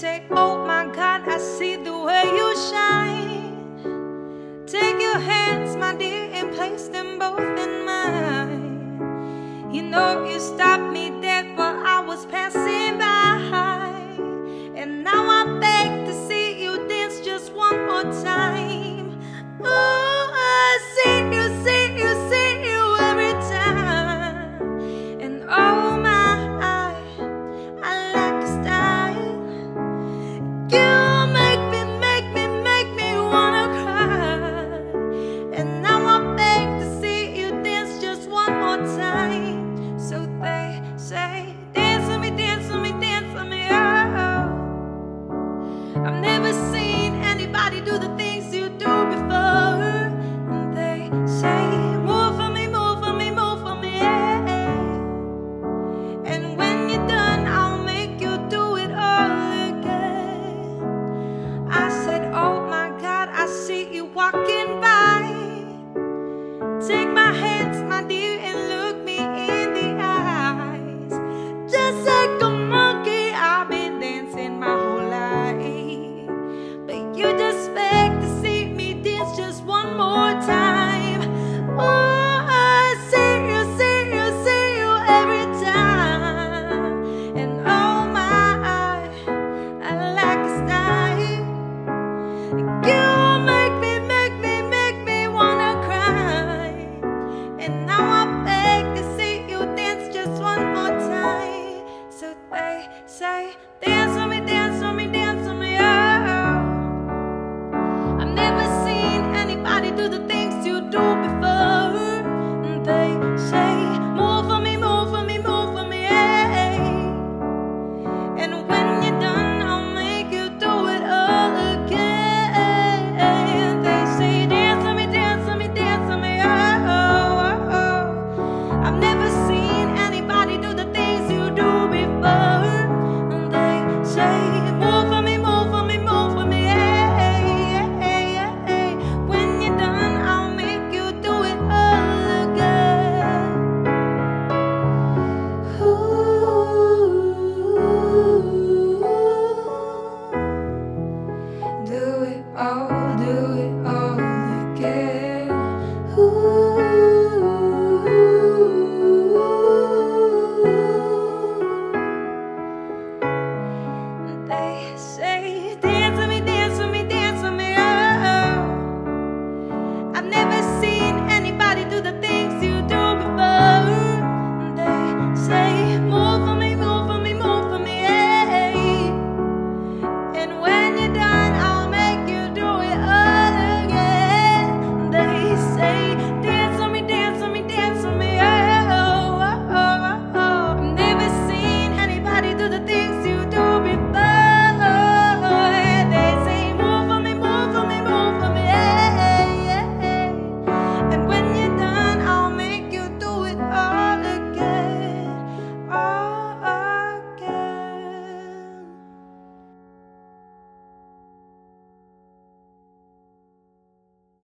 say, oh my God, I see the way you shine. Take your hands, my dear, and place them both in mine. You know you stopped me dead while I was passing by, and now I beg to see you dance just one more time. Oh, I see you, see you, see you. I've never seen anybody do the things you do before. And they say, move for me, move for me, move for me, yeah. And when you're done, I'll make you do it all again. I said, oh my God, I see you walking by. Take my hands, my dear, and look me in the eyes. Just like a monkey, I've been dancing my whole life. You just beg to see me dance just one more time. Oh, I see you, see you every time. And oh my, I like your style. You make me wanna cry. And now I beg to see you dance just one more time. So they say, dance with me, dance with me, dance with me, yeah. Anybody do the things you do before. And they say, move for me, move for me, move for me, yeah. And when you're done, I'll make you do it all again. They say, dance for me, dance for me, dance for me, oh, oh, oh. I've never seen anybody do the things you do before. And they say, I'll do it all again. Ooh. They say, dance with me, dance with me, dance with me, oh. I've never seen anybody do the things you do before. They say, move for me, move for me, move for me, yeah. And when you're done, do the thing.